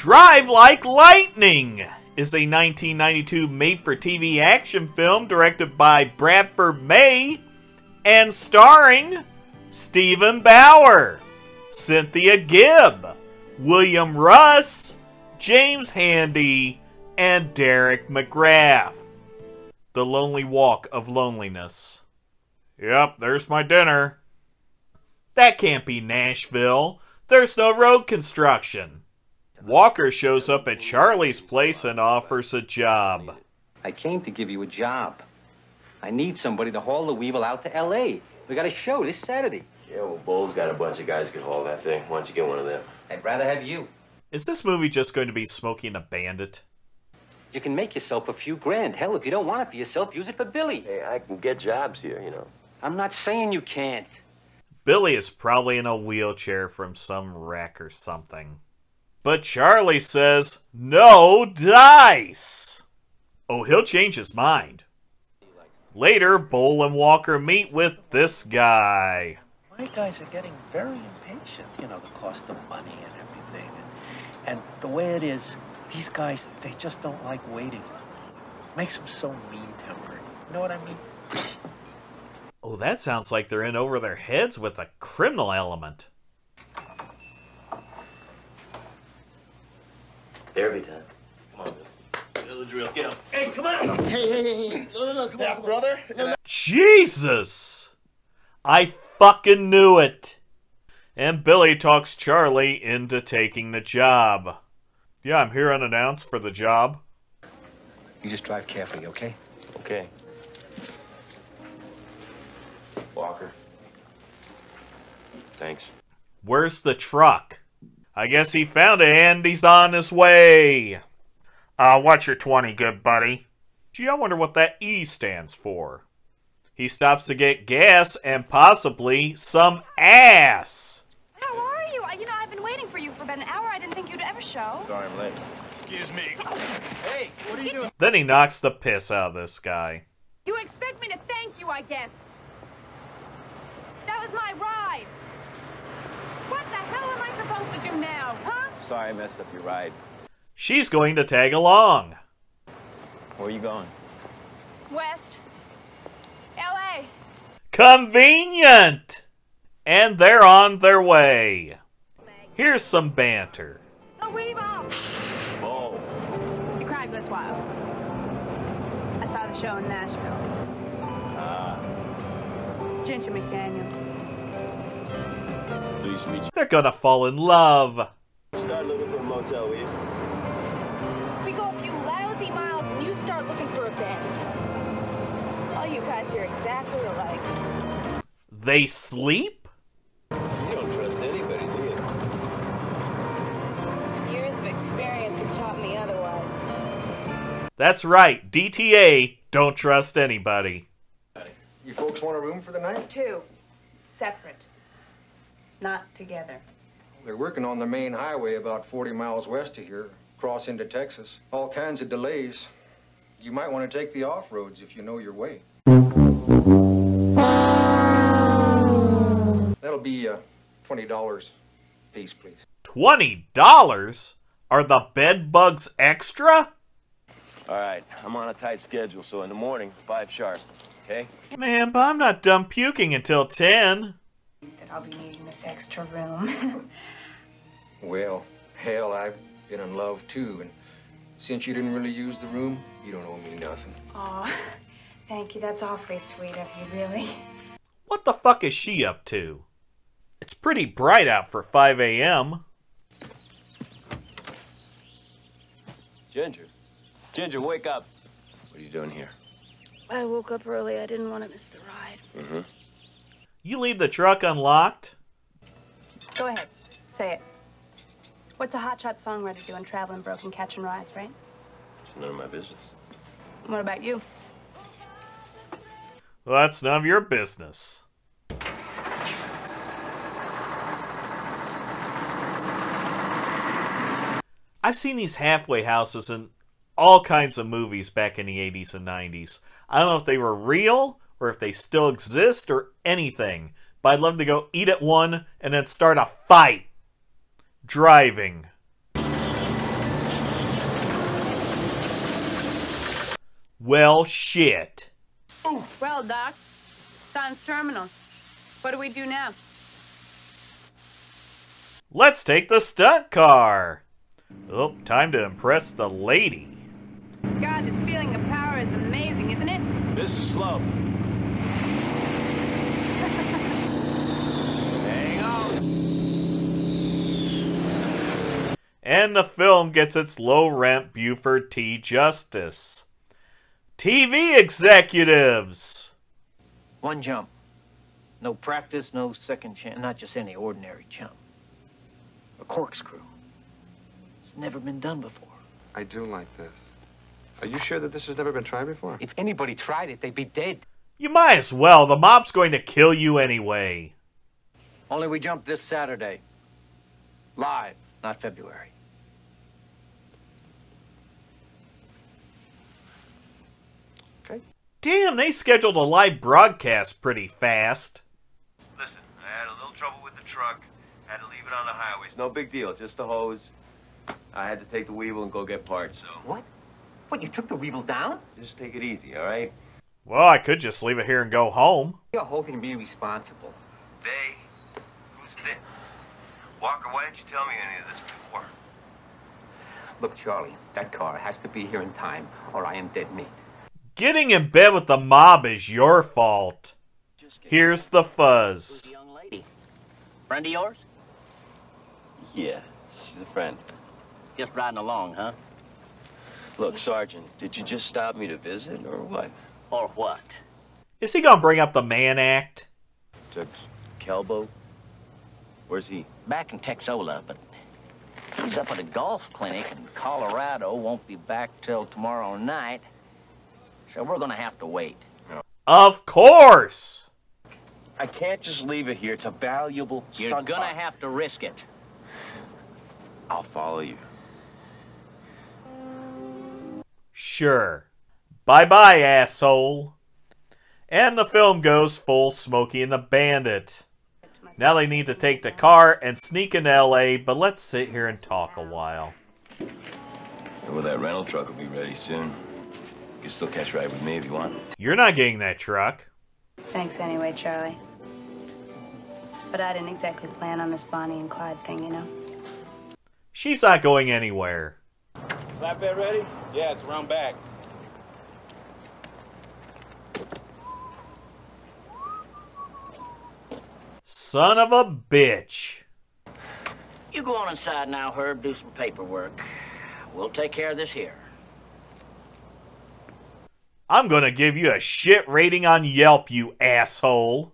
Drive Like Lightning is a 1992 made-for-TV action film directed by Bradford May and starring Stephen Bauer, Cynthia Gibb, William Russ, James Handy, and Derek McGrath. The Lonely Walk of Loneliness. Yep, there's my dinner. That can't be Nashville. There's no road construction. Walker shows up at Charlie's place and offers a job. I came to give you a job. I need somebody to haul the Weevil out to L.A. We got a show this Saturday. Yeah, well, Bull's got a bunch of guys who could haul that thing. Why don't you get one of them? I'd rather have you. Is this movie just going to be Smokey and the Bandit? You can make yourself a few grand. Hell, if you don't want it for yourself, use it for Billy. Hey, I can get jobs here, you know. I'm not saying you can't. Billy is probably in a wheelchair from some wreck or something. But Charlie says, no dice! Oh, he'll change his mind. Later, Bull and Walker meet with this guy. My guys are getting very impatient. You know, the cost of money and everything. And the way it is, these guys, they just don't like waiting. It makes them so mean-tempered. You know what I mean? Oh, that sounds like they're in over their heads with a criminal element. Every time. Come on, Bill. Feel the drill. Get up. Hey, come on! Hey. No, come on, brother. No. Jesus! I fucking knew it! And Billy talks Charlie into taking the job. Yeah, I'm here unannounced for the job. You just drive carefully, okay? Okay. Walker. Thanks. Where's the truck? I guess he found it and he's on his way. What's your 20, good buddy? Gee, I wonder what that E stands for. He stops to get gas and possibly some ass. How are you? You know, I've been waiting for you for about an hour. I didn't think you'd ever show. Sorry, I'm late. Excuse me. Hey, what are you doing? Then he knocks the piss out of this guy. You expect me to thank you, I guess. That was my ride. What the hell am I supposed to do now, huh? Sorry I messed up your ride. She's going to tag along. Where are you going? West. L.A. Convenient! And they're on their way. Here's some banter. A Weevil! Oh. The crowd goes wild. I saw the show in Nashville. Ginger McDaniel. They're gonna fall in love. Start looking for a motel, will you? We go a few lousy miles and you start looking for a bed. All you guys are exactly alike. They sleep? You don't trust anybody, do you? Years of experience have taught me otherwise. That's right, DTA, don't trust anybody. You folks want a room for the night? Two. Separate. Not together. They're working on the main highway about 40 miles west of here, cross into Texas. All kinds of delays. You might want to take the off-roads if you know your way. That'll be $20 piece, please. $20? Are the bed bugs extra? All right, I'm on a tight schedule, so in the morning, 5 sharp, okay? Man, but I'm not done puking until 10. That I'll be needing this extra room. Well, hell, I've been in love too, and since you didn't really use the room, you don't owe me nothing. Aw, thank you. That's awfully sweet of you, really. What the fuck is she up to? It's pretty bright out for 5 a.m. Ginger. Ginger, wake up. What are you doing here? I woke up early. I didn't want to miss the ride. Mm-hmm. You leave the truck unlocked? Go ahead. Say it. What's a hotshot songwriter doing traveling broke and catching rides, right? It's none of my business. What about you? Well, that's none of your business. I've seen these halfway houses in all kinds of movies back in the 80s and 90s. I don't know if they were real or if they still exist, or anything. But I'd love to go eat at one, and then start a fight. Driving. Well, shit. Oh, well, Doc, Sun's terminal. What do we do now? Let's take the stunt car. Oh, time to impress the lady. God, this feeling of power is amazing, isn't it? This is slow. Hang on. And the film gets its low-rent Buford T. Justice. TV executives! One jump. No practice, no second chance, not just any ordinary jump. A corkscrew. It's never been done before. I do like this. Are you sure that this has never been tried before? If anybody tried it, they'd be dead. You might as well. The mob's going to kill you anyway. Only we jump this Saturday. Live, not February. Okay. Damn, they scheduled a live broadcast pretty fast. Listen, I had a little trouble with the truck. I had to leave it on the highway. It's no big deal, just the hose. I had to take the Weevil and go get parts, so... What? What, you took the Weevil down? Just take it easy, all right? Well, I could just leave it here and go home. You're hoping to be responsible. They? Who's they? Walker, why didn't you tell me any of this before? Look, Charlie, that car has to be here in time, or I am dead meat. Getting in bed with the mob is your fault. Here's the fuzz. Who's the young lady? Friend of yours? Yeah, she's a friend. Just riding along, huh? Look, Sergeant, did you just stop me to visit, or what? Or what? Is he gonna bring up the Mann Act? Calbo? Where's he? Back in Texola, but he's up at a golf clinic in Colorado, won't be back till tomorrow night, so we're gonna have to wait. Of course! I can't just leave it here, it's a valuable stunt. You're gonna have to risk it. I'll follow you. Sure. Bye-bye, asshole. And the film goes full Smokey and the Bandit. Now they need to take the car and sneak in L.A., but let's sit here and talk a while. Well, that rental truck will be ready soon. You can still catch a ride with me if you want. You're not getting that truck. Thanks anyway, Charlie. But I didn't exactly plan on this Bonnie and Clyde thing, you know? She's not going anywhere. Flatbed ready? Yeah, it's around back. Son of a bitch. You go on inside now, Herb. Do some paperwork. We'll take care of this here. I'm gonna give you a shit rating on Yelp, you asshole.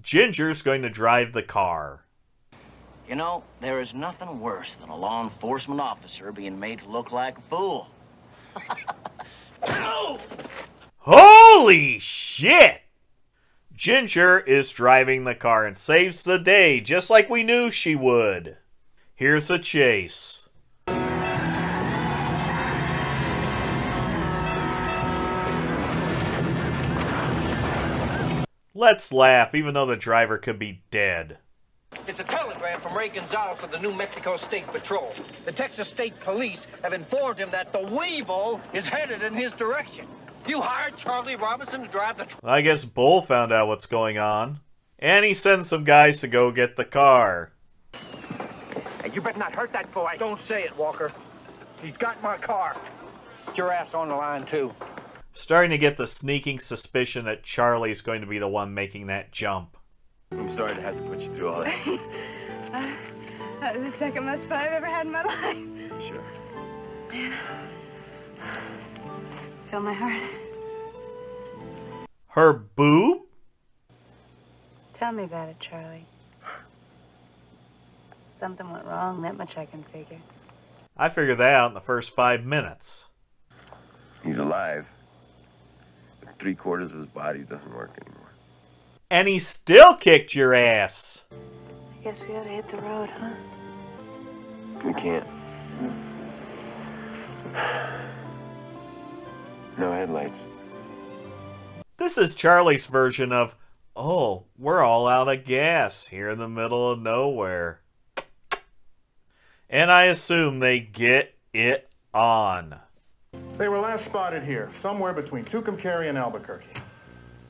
Ginger's going to drive the car. You know, there is nothing worse than a law enforcement officer being made to look like a fool. Ow! Holy shit! Ginger is driving the car and saves the day, just like we knew she would. Here's a chase. Let's laugh, even though the driver could be dead. It's a telegram from Ray Gonzalez of the New Mexico State Patrol. The Texas State Police have informed him that the Weevil is headed in his direction. You hired Charlie Robinson to drive the... I guess Bull found out what's going on. And he sends some guys to go get the car. Hey, you better not hurt that boy. Don't say it, Walker. He's got my car. Get your ass on the line, too. Starting to get the sneaking suspicion that Charlie's going to be the one making that jump. I'm sorry to have to put you through all that. That was the second most fun I've ever had in my life. Sure. Man. Feel my heart. Her boob? Tell me about it, Charlie. Something went wrong, that much I can figure. I figured that out in the first 5 minutes. He's alive. But 3/4 of his body doesn't work anymore. And he still kicked your ass. I guess we ought to hit the road, huh? We can't. No headlights. This is Charlie's version of, oh, we're all out of gas here in the middle of nowhere. and I assume they get it on. They were last spotted here, somewhere between Tucumcari and Albuquerque.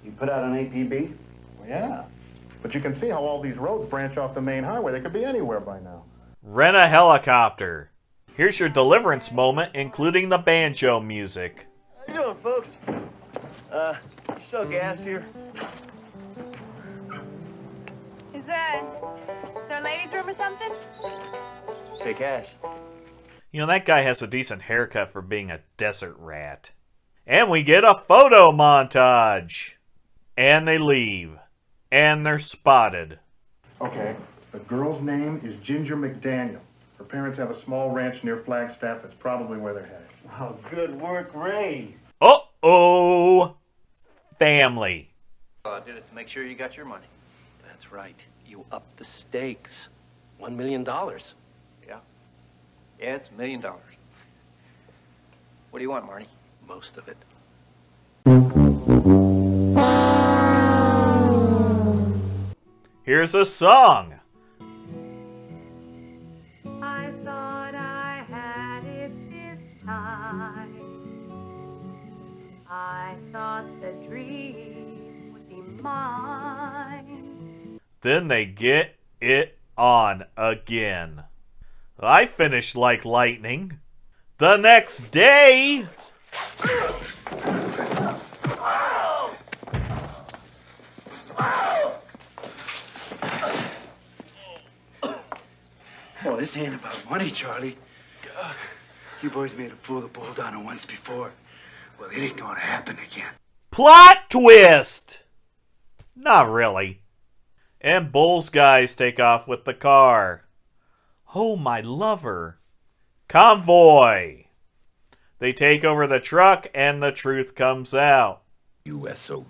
You put out an APB? Well, yeah. But you can see how all these roads branch off the main highway. They could be anywhere by now. Rent a helicopter. Here's your deliverance moment, including the banjo music. How you doing, folks? Still gas here. Is there a ladies' room or something? Take cash. You know, that guy has a decent haircut for being a desert rat. And we get a photo montage. And they leave. And they're spotted. Okay, the girl's name is Ginger McDaniel. Her parents have a small ranch near Flagstaff. That's probably where they're headed. Oh, good work, Ray. Uh-oh. Family. I did it to make sure you got your money. That's right. You upped the stakes. $1 million. Yeah. Yeah, it's $1 million. What do you want, Marty? Most of it. Here's a song. I thought I had it this time. I thought the dream would be mine. Then they get it on again. I finished like lightning. The next day. Oh, this ain't about money, Charlie. God. You boys made a fool of Bull Donner once before. Well, it ain't gonna happen again. Plot twist! Not really. And Bull's guys take off with the car. Oh, my lover. Convoy! They take over the truck and the truth comes out. You SOB.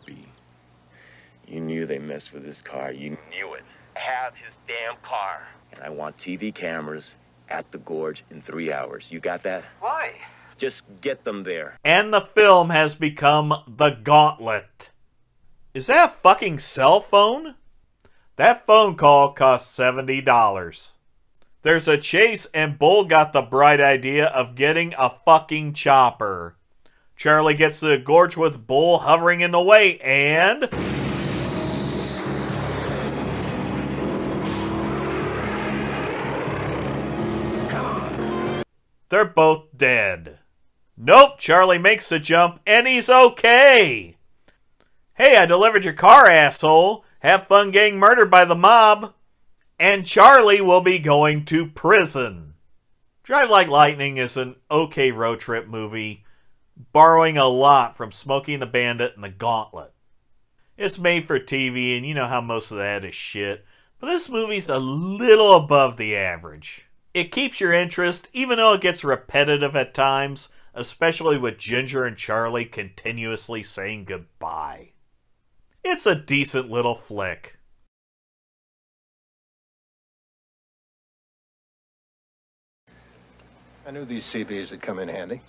You knew they messed with this car. You knew it. Have his damn car. And I want TV cameras at the gorge in 3 hours. You got that? Why? Just get them there. And the film has become The Gauntlet. Is that a fucking cell phone? That phone call cost $70. There's a chase and Bull got the bright idea of getting a fucking chopper. Charlie gets to the gorge with Bull hovering in the way and... they're both dead. Nope, Charlie makes the jump and he's okay. Hey, I delivered your car, asshole. Have fun getting murdered by the mob. And Charlie will be going to prison. Drive Like Lightning is an okay road trip movie, borrowing a lot from Smokey and the Bandit and The Gauntlet. It's made for TV and you know how most of that is shit, but this movie's a little above the average. It keeps your interest, even though it gets repetitive at times, especially with Ginger and Charlie continuously saying goodbye. It's a decent little flick. I knew these CBs would come in handy.